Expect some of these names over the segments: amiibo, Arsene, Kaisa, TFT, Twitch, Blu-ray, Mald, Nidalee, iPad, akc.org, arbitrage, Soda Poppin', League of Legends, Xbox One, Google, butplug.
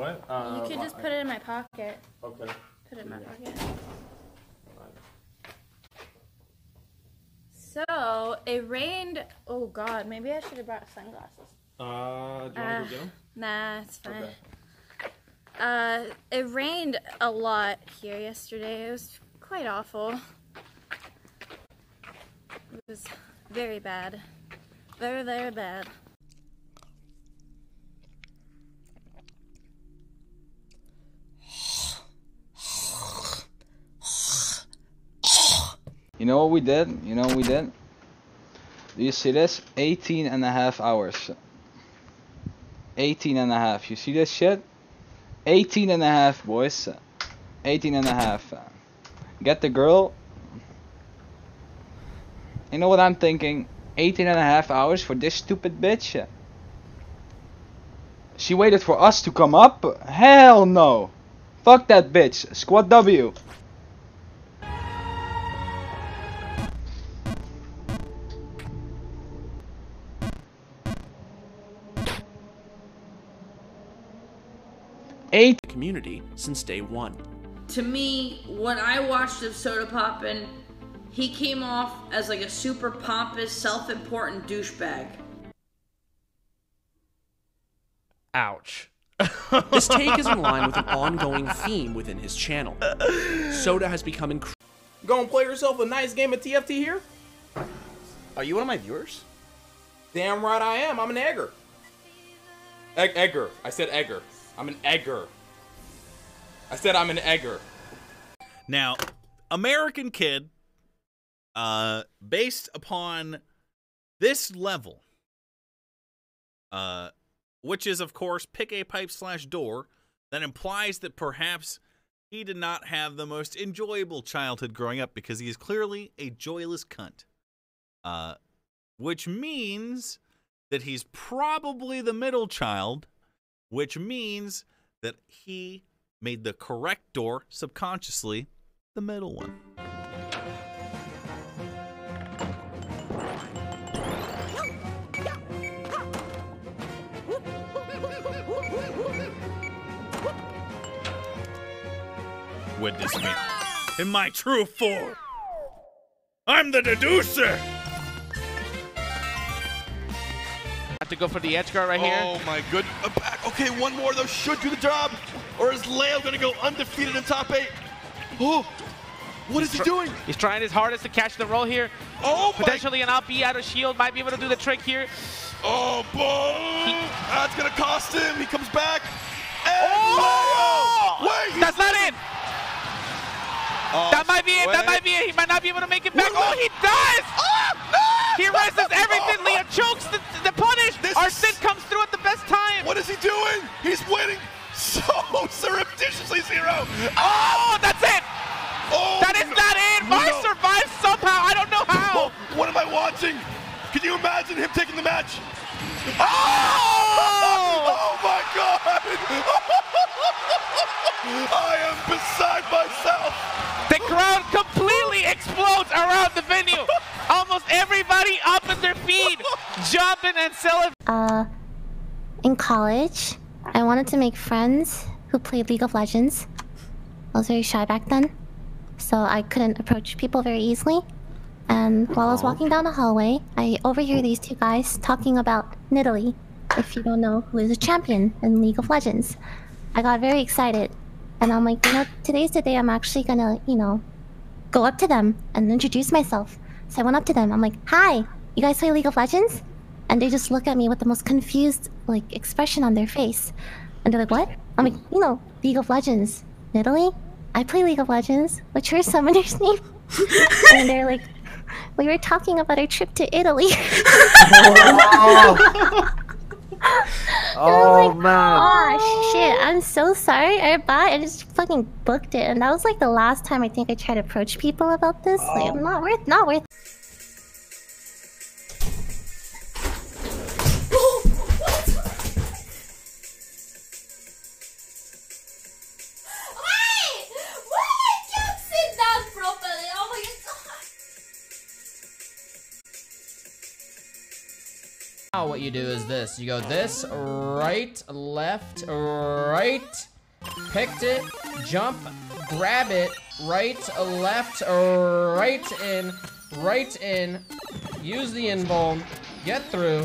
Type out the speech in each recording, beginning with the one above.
What? You could just put it in my pocket. Okay. Put it in my pocket. So, it rained. Oh, God. Maybe I should have brought sunglasses. Do you want to go get them? Nah, it's fine. Okay. It rained a lot here yesterday. It was quite awful. It was very bad. Very, very bad. You know what we did? You know what we did? Do you see this? 18 and a half hours. 18 and a half. You see this shit? 18 and a half, boys. 18 and a half. Get the girl. You know what I'm thinking? 18 and a half hours for this stupid bitch? She waited for us to come up? Hell no! Fuck that bitch. Squad W. A community since day one. To me, what I watched of Soda Poppin', he came off as like a super pompous, self-important douchebag. Ouch. This take is in line with an ongoing theme within his channel. Soda has become incredible. Gonna play yourself a nice game of TFT here? Are you one of my viewers? Damn right I am. I'm an egger. Egger. I said egger. I'm an egger. I said I'm an egger. Now, American Kid, based upon this level, which is, of course, pick a pipe / door, that implies that perhaps he did not have the most enjoyable childhood growing up because he is clearly a joyless cunt. Which means that he's probably the middle child, which means that he made the correct door, subconsciously, the middle one. Witness me in my true form. I'm the deducer. To go for the edge guard right here. Oh my good. Okay, one more though should do the job. Or is Lamb gonna go undefeated in top 8? Oh, what is he doing? He's trying his hardest to catch the roll here. Oh, potentially an up B out of shield might be able to do the trick here. Oh boy! That's gonna cost him. He comes back. And oh! Wait, that's not it. That might be it. That might be it. He might not be able to make it back. Oh, he does! Oh, no! He rests everything. Leo chokes the punish. Arsene comes through at the best time. What is he doing? He's winning so surreptitiously. Zero. Oh, that's it. Oh, that is not it. Mars survives somehow. I don't know how. What am I watching? Can you imagine him taking the match? Oh, oh my God. I am beside myself. The crowd completely explodes around the venue. Almost everybody up at their feet, jumping and celebrating. In college, I wanted to make friends who played League of Legends. I was very shy back then, so I couldn't approach people very easily. And while I was walking down the hallway, I overhear these two guys talking about Nidalee, if you don't know, who is a champion in League of Legends. I got very excited, and I'm like, you know, today's the day I'm actually gonna, you know, go up to them and introduce myself. So I went up to them. I'm like, hi, you guys play League of Legends? And they just look at me with the most confused like expression on their face. And they're like, what? I'm like, you know, League of Legends. Nidalee? I play League of Legends. What's your summoner's name? And they're like, we were talking about our trip to Italy. Oh, oh like, man. Oh shit, I'm so sorry. I just fucking booked it. And that was like the last time I think I tried to approach people about this. Oh. Like, not worth. now what you do is this. You go this, right, left, right, picked it, jump, grab it, right, left, right in, use the invuln, get through,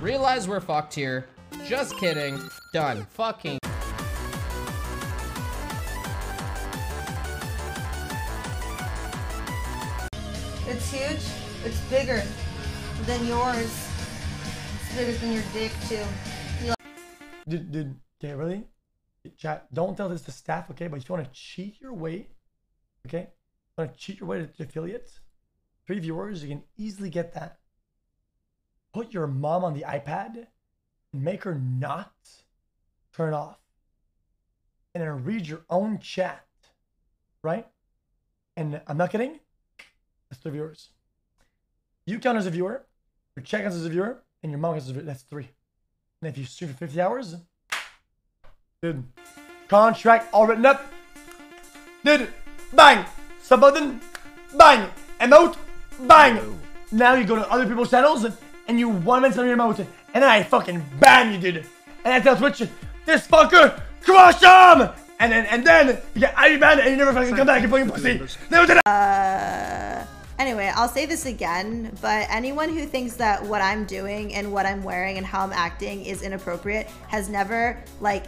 realize we're fucked here, just kidding, done, fucking. It's huge, it's bigger than yours, it's bigger than your dick too. Dude, okay, really? Chat, don't tell this to staff, okay? But if you want to cheat your way, okay? Want to cheat your way to affiliates? 3 viewers, you can easily get that. Put your mom on the iPad and make her not turn off. And then read your own chat, right? And I'm not kidding. That's 3 viewers. You count as a viewer, your chat counts as a viewer, and your mom counts as a viewer. That's 3. And if you stream for 50 hours, dude, contract all written up. Dude, bang, sub button, bang, emote, bang. Oh. Now you go to other people's channels and you 1 minute send your emote, and then I fucking ban you, dude. And I tell Twitch, this fucker, crush him. And then you get ID banned and you never fucking come back and fucking pussy. Anyway, I'll say this again, but anyone who thinks that what I'm doing and what I'm wearing and how I'm acting is inappropriate has never like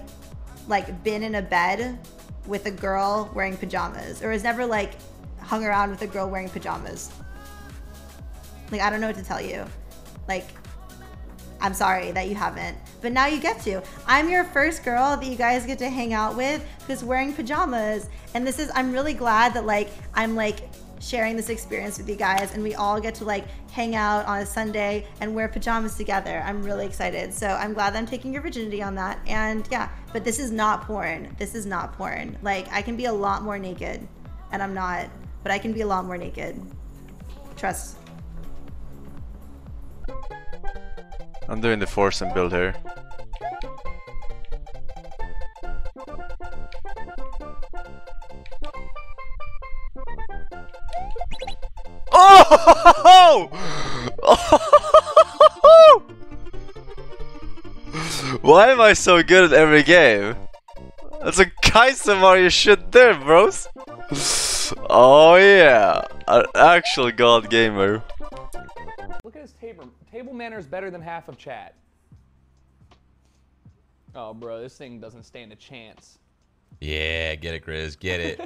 been in a bed with a girl wearing pajamas, or has never like hung around with a girl wearing pajamas. Like, I don't know what to tell you. Like, I'm sorry that you haven't, but now you get to. I'm your first girl that you guys get to hang out with who's wearing pajamas. And this is, I'm really glad that like, I'm like, sharing this experience with you guys, and we all get to like hang out on a Sunday and wear pajamas together. I'm really excited. So I'm glad that I'm taking your virginity on that. And yeah, but this is not porn. This is not porn. Like, I can be a lot more naked, and I'm not, but I can be a lot more naked. Trust. I'm doing the foursome build here. Oh! Why am I so good at every game? That's a Kaisa Mario shit there, bros! Oh yeah! An actual god gamer. Look at his table. Table manners better than half of chat. Oh bro, this thing doesn't stand a chance. Yeah, get it, Grizz. Get it.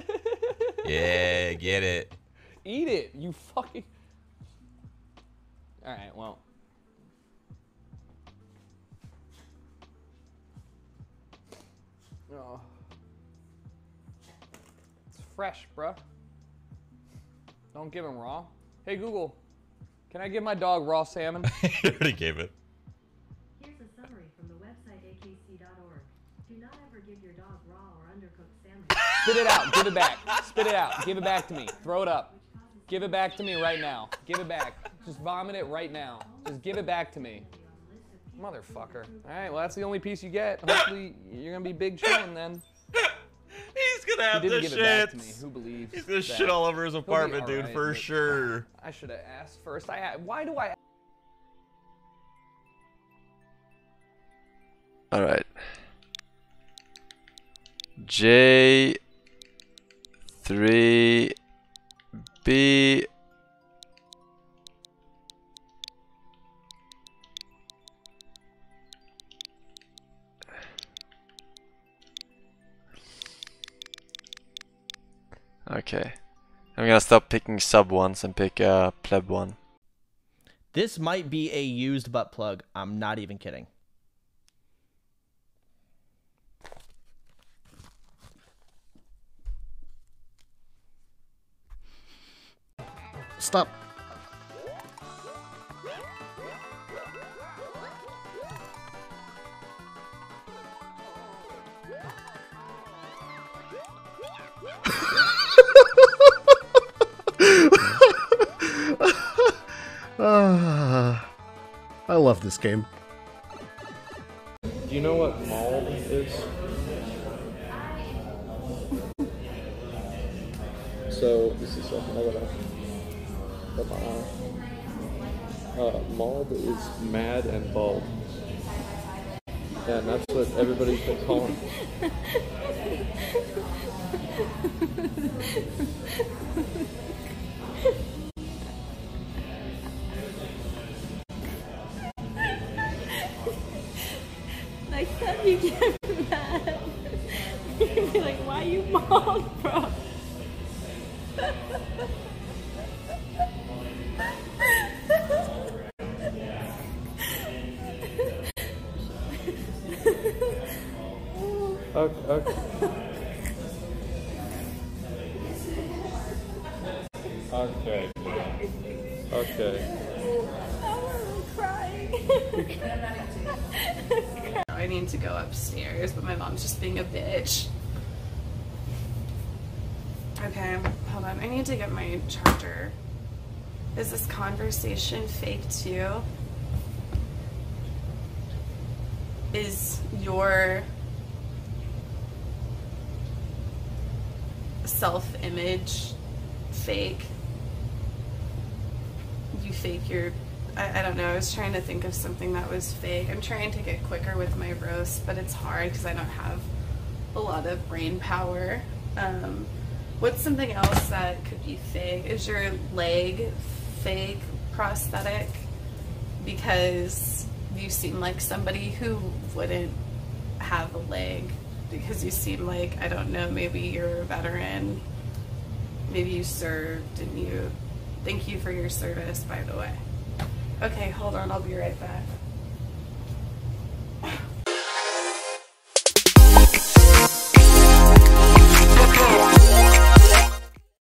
Yeah, get it. Eat it, you fucking... Alright, well... Oh. It's fresh, bruh. Don't give him raw. Hey Google, can I give my dog raw salmon? He already gave it. Here's a summary from the website akc.org. Do not ever give your dog raw or undercooked salmon. Spit it out, give it back. Spit it out, give it back to me. Throw it up. Give it back to me right now. Give it back. Just vomit it right now. Just give it back to me. Motherfucker. Alright, well that's the only piece you get. Hopefully you're gonna be big chillin' then. He's gonna have the shit. Who believes? He's gonna shit all over his apartment, dude, right, for sure. I should have asked first. Why do I... Alright. J3... B okay, I'm gonna stop picking sub ones and pick pleb one. This might be a used butt plug. I'm not even kidding. Stop. I love this game. Do you know what Mald is? So this is what I got. Bye-bye. Mald is mad and bald. Yeah, and that's what everybody's been calling. Next time you get mad, you're gonna be like, why you bald, bro? Okay. Okay. Okay. I'm crying. I need to go upstairs, but my mom's just being a bitch. Okay, hold on. I need to get my charger. Is this conversation fake too? Is your self-image fake? You fake your, I don't know, I was trying to think of something that was fake. I'm trying to get quicker with my roast, but it's hard because I don't have a lot of brain power. What's something else that could be fake? Is your leg fake prosthetic? Because you seem like somebody who wouldn't have a leg. Because you seem like, I don't know, maybe you're a veteran, maybe you served and you, thank you for your service, by the way. Okay, hold on, I'll be right back.